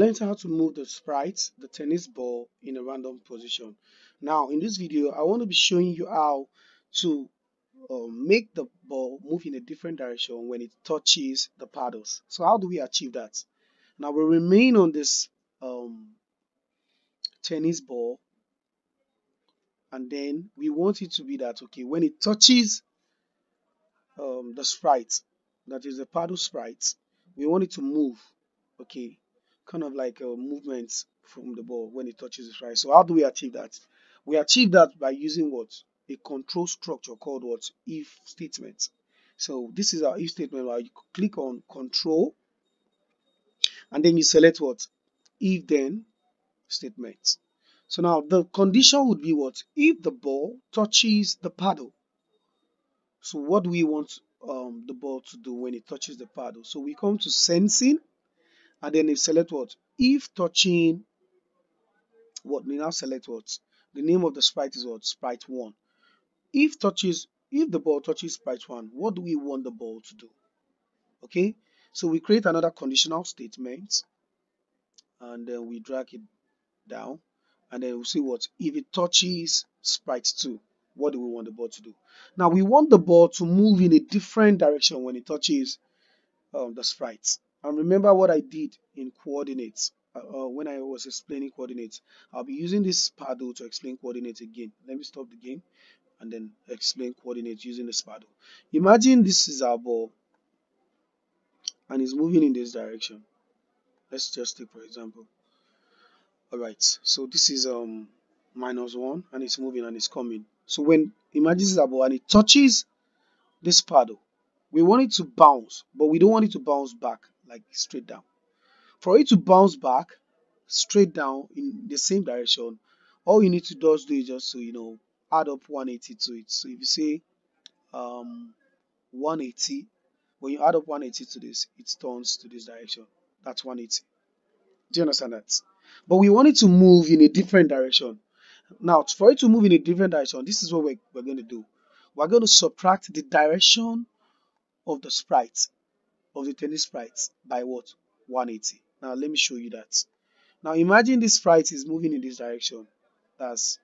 learned how to move the sprites, the tennis ball, in a random position. Now in this video I want to be showing you how to make the ball move in a different direction when it touches the paddles. So how do we achieve that? Now we remain on this tennis ball, and then we want it to be that, okay, when it touches the sprite, that is the paddle sprite, we want it to move, okay, kind of like a movement from the ball when it touches the sprite. So how do we achieve that? We achieve that by using what? A control structure called what? If statement. So this is our if statement where you click on control and then you select what? If then statement. So now the condition would be what? If the ball touches the paddle. So what do we want the ball to do when it touches the paddle? So we come to sensing, and then you select what? If touching what? We now select what? The name of the sprite is what? Sprite 1. If the ball touches sprite 1, what do we want the ball to do? Okay, so we create another conditional statement, and then we drag it down, and then we'll see what? If it touches sprite 2, what do we want the ball to do? Now we want the ball to move in a different direction when it touches the sprites. And remember what I did in coordinates when I was explaining coordinates. I'll be using this paddle to explain coordinates again. Let me stop the game and then explain coordinates using this paddle. Imagine this is our ball and it's moving in this direction. Let's just take for example. Alright, so this is -1 and it's moving and it's coming. So when imagine this is our ball and it touches this paddle, we want it to bounce, but we don't want it to bounce back like straight down. For it to bounce back straight down in the same direction, all you need to do is just to, you know, add up 180 to it. So if you say 180, when you add up 180 to this, it turns to this direction. That's 180. Do you understand that? But we want it to move in a different direction. Now, for it to move in a different direction, this is what we're going to do. We're going to subtract the direction of the sprite, of the tennis sprite, by what? 180. Now, let me show you that. Now, imagine this sprite is moving in this direction. That's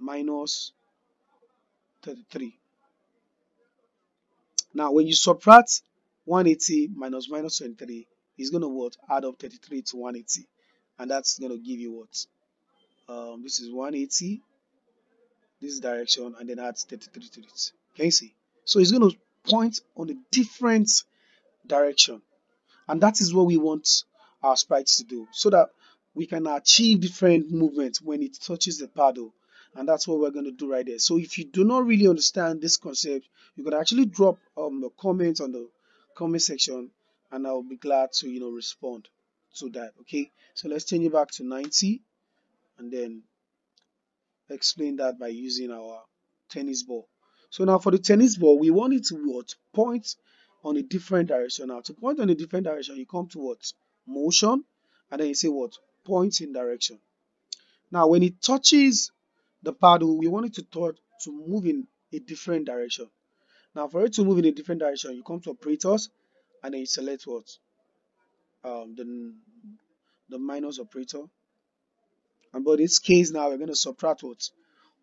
-33. Now, when you subtract 180 minus -23, it's going to what? Add up 33 to 180. And that's going to give you what? This is 180, this direction, and then add 33 to it. Can you see? So it's going to point on a different direction, and that is what we want our sprites to do, so that we can achieve different movements when it touches the paddle. And that's what we're going to do right there. So if you do not really understand this concept, you can actually drop a comment on the comment section, and I'll be glad to, you know, respond to that. Okay, so let's change it back to 90. And then explain that by using our tennis ball. So now for the tennis ball, we want it to what? Point on a different direction. Now to point on a different direction, you come to what? Motion, and then you say what? Point in direction. Now when it touches the paddle, we want it to move in a different direction. Now for it to move in a different direction, you come to operators, and then you select what? The minus operator. And by this case, now we're going to subtract what?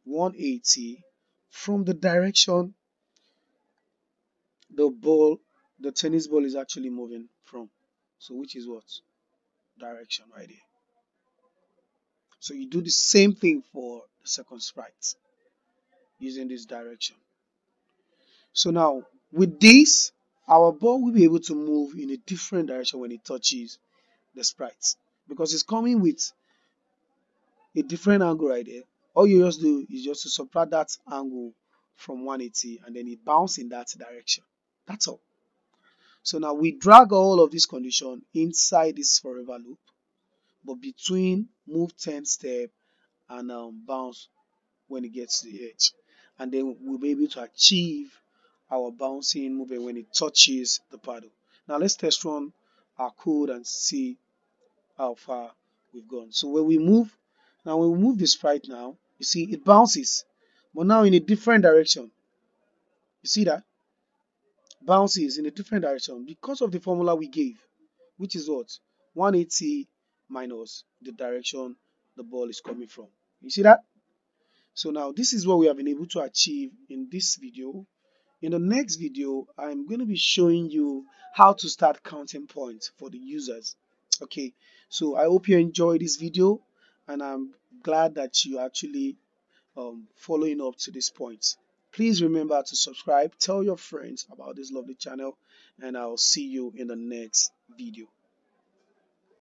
180 from the direction the tennis ball is actually moving from. So which is what? Direction right here. So you do the same thing for the second sprite using this direction. So now with this, our ball will be able to move in a different direction when it touches the sprites, because it's coming with a different angle right there. All you just do is just to subtract that angle from 180, and then it bounces in that direction. That's all. So now we drag all of this condition inside this forever loop, but between move 10 step and bounce when it gets to the edge, and then we'll be able to achieve our bouncing movement when it touches the paddle. Now let's test run our code and see how far we've gone. So when we move, now when we move the sprite now, you see it bounces, but now in a different direction. You see that? Bounces in a different direction because of the formula we gave, which is what? 180 minus the direction the ball is coming from. You see that? So now this is what we have been able to achieve in this video. In the next video, I'm going to be showing you how to start counting points for the users. Okay, so I hope you enjoyed this video, and I'm glad that you actually following up to this point. Please remember to subscribe, tell your friends about this lovely channel, and I'll see you in the next video.